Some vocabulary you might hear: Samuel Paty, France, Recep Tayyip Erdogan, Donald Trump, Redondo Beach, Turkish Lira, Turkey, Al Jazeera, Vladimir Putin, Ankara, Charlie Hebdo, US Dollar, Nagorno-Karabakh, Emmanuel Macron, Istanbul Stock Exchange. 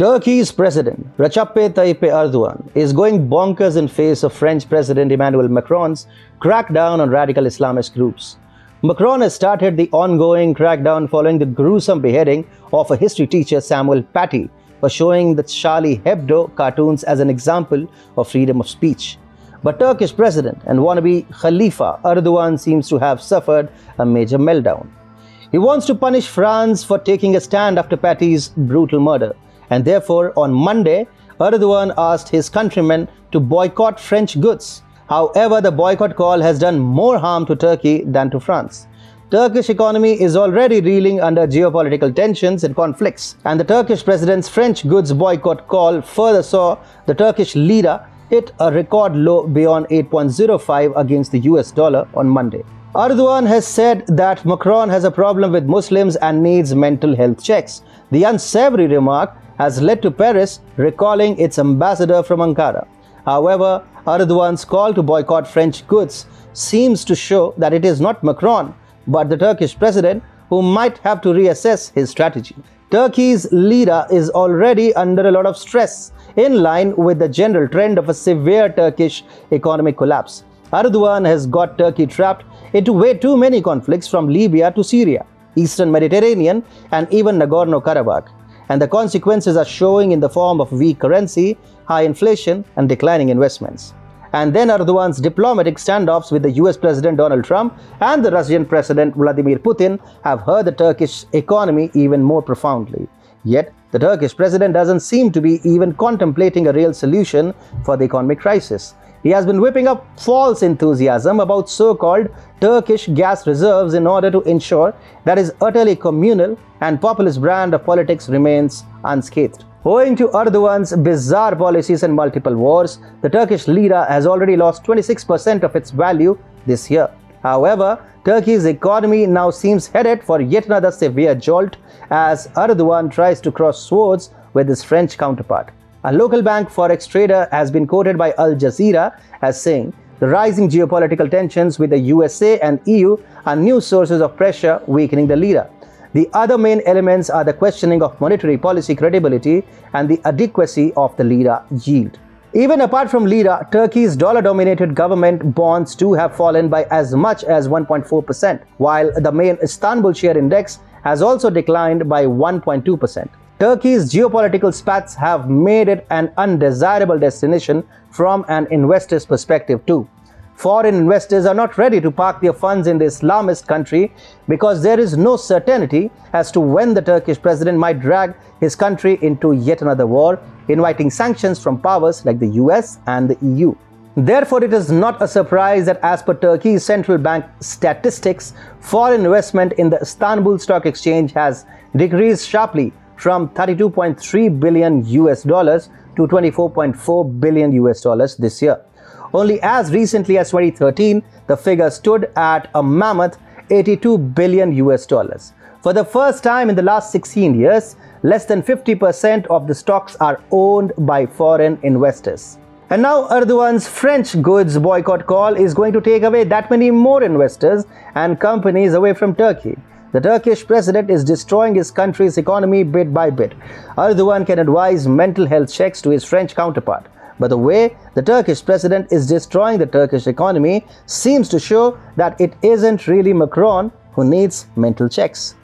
Turkey's president, Recep Tayyip Erdogan, is going bonkers in face of French President Emmanuel Macron's crackdown on radical Islamist groups. Macron has started the ongoing crackdown following the gruesome beheading of a history teacher, Samuel Paty, for showing the Charlie Hebdo cartoons as an example of freedom of speech. But Turkish president and wannabe Khalifa Erdogan seems to have suffered a major meltdown. He wants to punish France for taking a stand after Paty's brutal murder. And therefore, on Monday, Erdogan asked his countrymen to boycott French goods. However, the boycott call has done more harm to Turkey than to France. Turkish economy is already reeling under geopolitical tensions and conflicts. And the Turkish president's French goods boycott call further saw the Turkish lira hit a record low beyond 8.05 against the US dollar on Monday. Erdogan has said that Macron has a problem with Muslims and needs mental health checks. The unsavory remark has led to Paris recalling its ambassador from Ankara. However, Erdogan's call to boycott French goods seems to show that it is not Macron, but the Turkish president who might have to reassess his strategy. Turkey's lira is already under a lot of stress, in line with the general trend of a severe Turkish economic collapse. Erdogan has got Turkey trapped into way too many conflicts, from Libya to Syria, Eastern Mediterranean and even Nagorno-Karabakh. And the consequences are showing in the form of weak currency, high inflation and declining investments. And then Erdogan's diplomatic standoffs with the US President Donald Trump and the Russian President Vladimir Putin have hurt the Turkish economy even more profoundly. Yet, the Turkish president doesn't seem to be even contemplating a real solution for the economic crisis. He has been whipping up false enthusiasm about so-called Turkish gas reserves in order to ensure that his utterly communal and populist brand of politics remains unscathed. Owing to Erdogan's bizarre policies and multiple wars, the Turkish lira has already lost 26% of its value this year. However, Turkey's economy now seems headed for yet another severe jolt as Erdogan tries to cross swords with his French counterpart. A local bank forex trader has been quoted by Al Jazeera as saying, "The rising geopolitical tensions with the USA and EU are new sources of pressure weakening the lira. The other main elements are the questioning of monetary policy credibility and the adequacy of the lira yield." Even apart from lira, Turkey's dollar-dominated government bonds too have fallen by as much as 1.4%, while the main Istanbul share index has also declined by 1.2%. Turkey's geopolitical spats have made it an undesirable destination from an investor's perspective too. Foreign investors are not ready to park their funds in the Islamist country because there is no certainty as to when the Turkish president might drag his country into yet another war, inviting sanctions from powers like the US and the EU. Therefore, it is not a surprise that as per Turkey's central bank statistics, foreign investment in the Istanbul Stock Exchange has decreased sharply from $32.3 billion to $24.4 billion this year. Only as recently as 2013, the figure stood at a mammoth $82 billion. For the first time in the last 16 years, less than 50% of the stocks are owned by foreign investors. And now Erdogan's French goods boycott call is going to take away that many more investors and companies away from Turkey. The Turkish president is destroying his country's economy bit by bit. Erdogan can advise mental health checks to his French counterpart. But the way the Turkish president is destroying the Turkish economy seems to show that it isn't really Macron who needs mental checks.